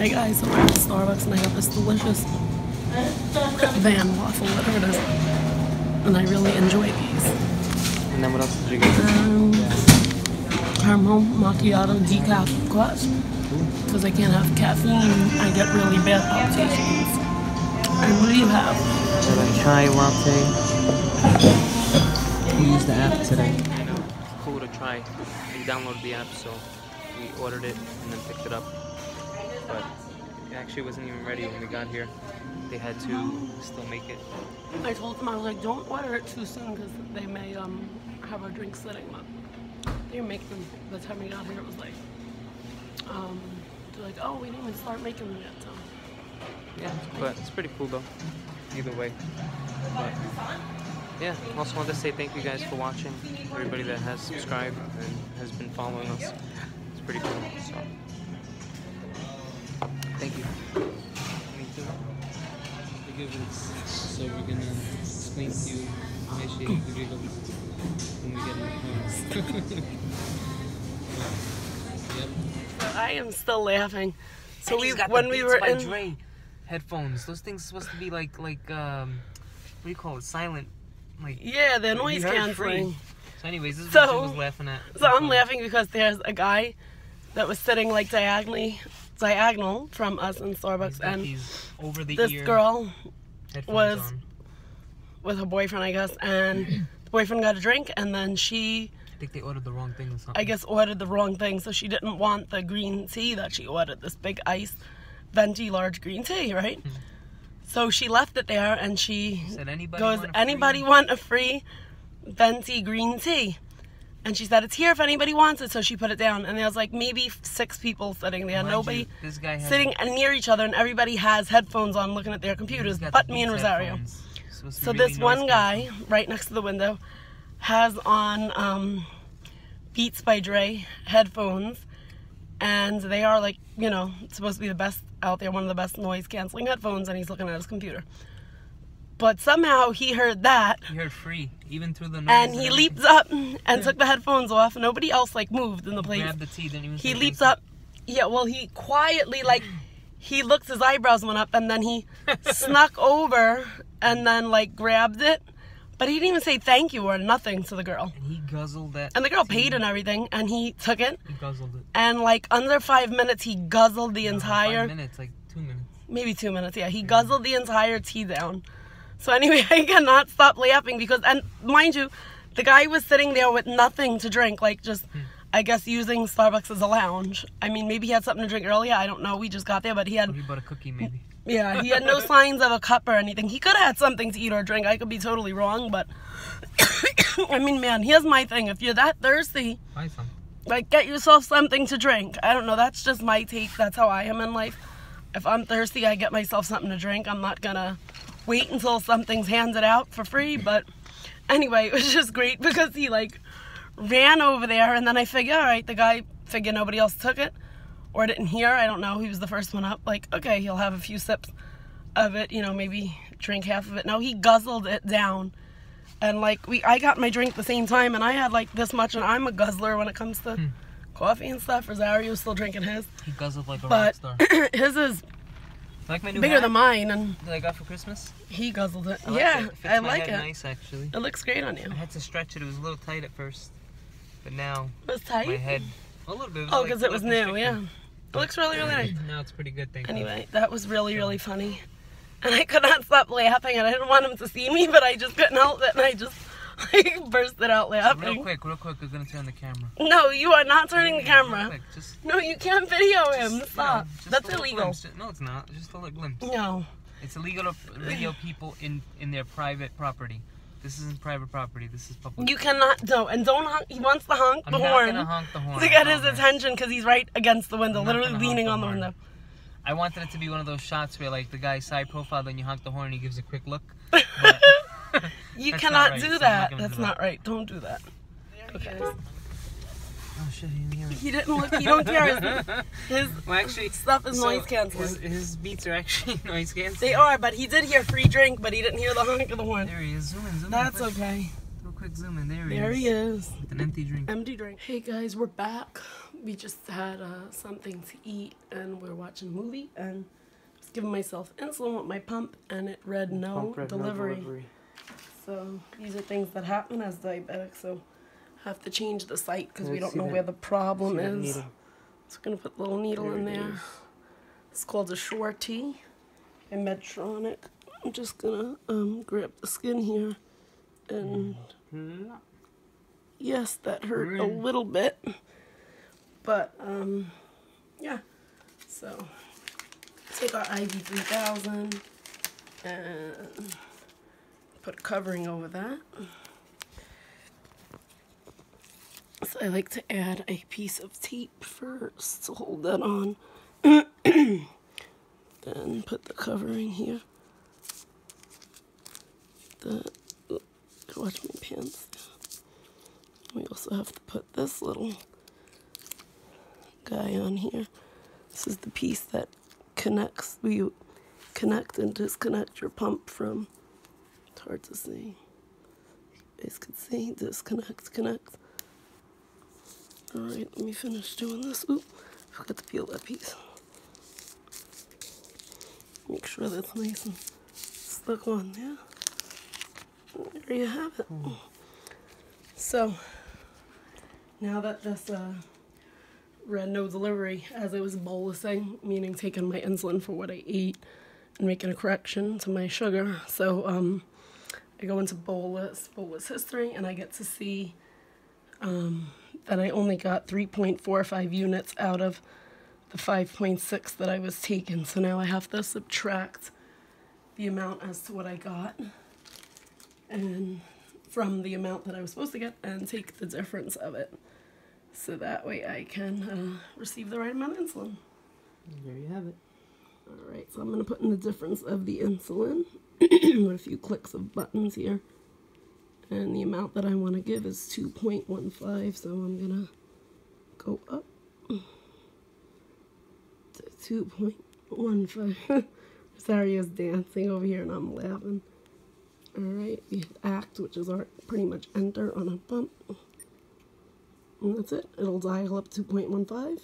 Hey guys, so we're at Starbucks and I got this delicious Van Waffle, whatever it is, and I really enjoy these. And then what else did you get? Caramel macchiato decaf glass, because I can't have caffeine. I get really bad palpitations. And what do you have? I have a chai latte. We used the app today. I know, it's cool to try. We downloaded the app, so we ordered it and then picked it up. But it actually wasn't even ready when we got here. They had to still make it. I told them, I was like, don't order it too soon because they may have our drink sitting up. They were making them. By the time we got here, it was like, they're like, oh, we didn't even start making them yet. So. Yeah, but it's pretty cool though, either way. But, yeah, also want to say thank you guys for watching. Everybody that has subscribed and has been following us. It's pretty cool. So. Thank you. Me too. We give it 6, so we're gonna explain to you initiating the video when we get in the Yep. I am still laughing. So we got when the Beats we were by in Dre headphones, those things are supposed to be like what do you call it? Silent. Like yeah, they're noise canceling. So anyways, this is what she was laughing at. So I'm laughing because there's a guy that was sitting like diagonal from us in Starbucks, and over the this girl was with her boyfriend, I guess, and the boyfriend got a drink, and then she I think they ordered the wrong thing or something. I guess ordered the wrong thing, so she didn't want the green tea that she ordered, this big ice venti large green tea, right? So she left it there, and she said, anybody want a free venti green tea? And she said, it's here if anybody wants it, so she put it down. And there was like maybe 6 people sitting there, nobody sitting near each other, and everybody has headphones on looking at their computers, but me and Rosario. So this one guy right next to the window has on Beats by Dre headphones, and they are like, you know, supposed to be the best out there, one of the best noise-canceling headphones, and he's looking at his computer. But somehow he heard that. He heard free, even through the noise. And he leaps up and took the headphones off. Nobody else like moved in the place. Grabbed the tea, didn't even he leaps up. Yeah, well, he quietly like he looked, his eyebrows went up, and then he snuck over and then like grabbed it. But he didn't even say thank you or nothing to the girl. And he guzzled that. And the girl paid and everything, and he took it. He guzzled it. And like under 5 minutes, he guzzled the entire. 5 minutes, like 2 minutes. Maybe 2 minutes. Yeah, he guzzled the entire tea down. So anyway, I cannot stop laughing because, and mind you, the guy was sitting there with nothing to drink, like just, I guess, using Starbucks as a lounge. I mean, maybe he had something to drink earlier. I don't know. We just got there, but he had... Maybe about a cookie, maybe. Yeah, he had no signs of a cup or anything. He could have had something to eat or drink. I could be totally wrong, but... I mean, man, here's my thing. If you're that thirsty, buy something. Like, get yourself something to drink. I don't know. That's just my take. That's how I am in life. If I'm thirsty, I get myself something to drink. I'm not gonna... wait until something's handed out for free. But anyway, it was just great because he like ran over there, and then I figure, all right, the guy figured nobody else took it or didn't hear, I don't know, he was the first one up, like, okay, he'll have a few sips of it, you know, maybe drink half of it. No, he guzzled it down, and like I got my drink the same time, and I had like this much, and I'm a guzzler when it comes to coffee and stuff. Rosario's still drinking his. He guzzled like a rock star. His is like my new bigger hat than mine, and that I got for Christmas. He guzzled it. Yeah, I like it. Nice, actually. It looks great on you. I had to stretch it. It was a little tight at first, but now it was tight. My head a little bit. Oh, because like, it was new. Yeah, it looks really, really nice. Now it's pretty good. Thank you. Anyway, that was really, really funny, and I could not stop laughing. And I didn't want him to see me, but I just couldn't help it, and I just like bursted out laughing. So real quick, we're gonna turn the camera. No, you are not turning the camera. Quick, just, no, you can't video him. Just, stop. Yeah, that's illegal. Glimpse. No, it's not. Just a little glimpse. No. It's illegal to video people in their private property. This isn't private property. This is public. You cannot. No, and don't honk. He wants to honk the horn. I'm not gonna honk the horn. To get his attention, because he's right against the window, literally leaning on the window. I wanted it to be one of those shots where like the guy side profile, then you honk the horn, and he gives a quick look. But you cannot do that. That's not right. Don't do that. Okay. Oh shit, he didn't hear me. He didn't look. He don't care. His stuff is noise canceling. His beats are actually noise canceling. They are, but he did hear free drink, but he didn't hear the honk of the horn. There he is. Zoom in. Zoom in. That's okay. Real quick, zoom in. There he is. With an empty drink. Empty drink. Hey guys, we're back. we just had something to eat and we're watching a movie, and I was giving myself insulin with my pump, and it read no delivery. So these are things that happen as diabetics, so I have to change the site because we don't know where the problem is. So we're going to put a little needle in there. It's called a Shorty in Medtronic. I'm just going to grab the skin here and... Yes, that hurt a little bit, but yeah, so take our IV 3000 and put a covering over that. So I like to add a piece of tape first to hold that on, then put the covering here. Watch my pants. We also have to put this little guy on here. This is the piece that connects, where you connect and disconnect your pump from, it's hard to see, you guys can see, disconnect, connect. Alright, let me finish doing this. Oop, I forgot to peel that piece. Make sure that's nice and stuck on there. There you have it. So, now that this read no delivery, as I was bolusing, meaning taking my insulin for what I eat and making a correction to my sugar, so I go into bolus history, and I get to see that I only got 3.45 units out of the 5.6 that I was taking. So now I have to subtract the amount as to what I got and from the amount that I was supposed to get and take the difference of it. So that way I can receive the right amount of insulin. There you have it. Alright, so I'm going to put in the difference of the insulin with a few clicks of buttons here. And the amount that I want to give is 2.15, so I'm going to go up to 2.15. Sorry, I was dancing over here and I'm laughing. Alright, we hit ACT, which is our pretty much enter on a pump. And that's it. It'll dial up 2.15.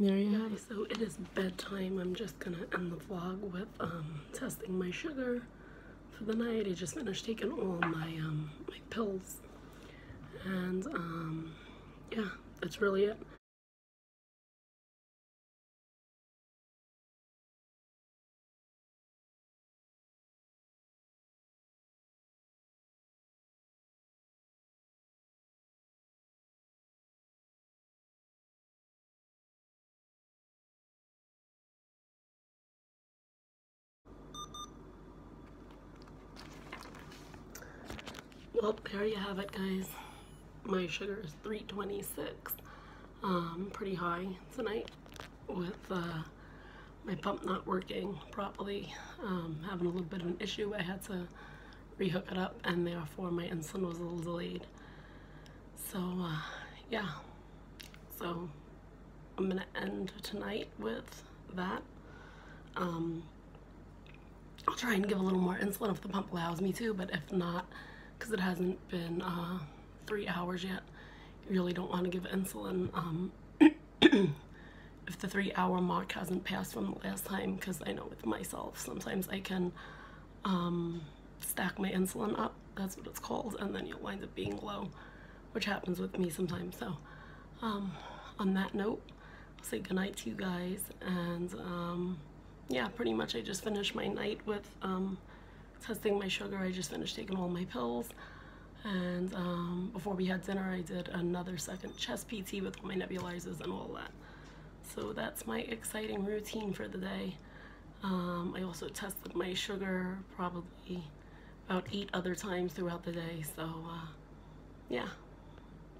There you have it. So it is bedtime. I'm just going to end the vlog with testing my sugar for the night. I just finished taking all my my pills. And yeah, that's really it. Well, there you have it, guys. My sugar is 326, pretty high tonight with my pump not working properly, having a little bit of an issue. I had to rehook it up, and therefore my insulin was a little delayed. So yeah, so I'm gonna end tonight with that. I'll try and give a little more insulin if the pump allows me to, but if not, because it hasn't been 3 hours yet, you really don't want to give insulin if the 3 hour mark hasn't passed from the last time, because I know with myself sometimes I can stack my insulin up, that's what it's called, and then you'll wind up being low, which happens with me sometimes. So on that note, I'll say goodnight to you guys, and yeah, pretty much I just finished my night with testing my sugar. I just finished taking all my pills, and before we had dinner I did another second chest PT with all my nebulizers and all that. So that's my exciting routine for the day. I also tested my sugar probably about 8 other times throughout the day, so yeah,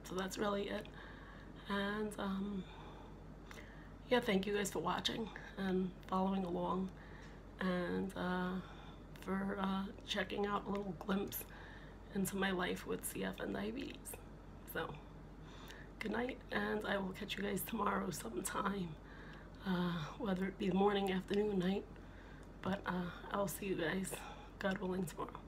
so that's really it. And yeah, thank you guys for watching and following along, and for checking out a little glimpse into my life with CF and diabetes. So, good night, and I will catch you guys tomorrow sometime, whether it be morning, afternoon, night, but I'll see you guys, God willing, tomorrow.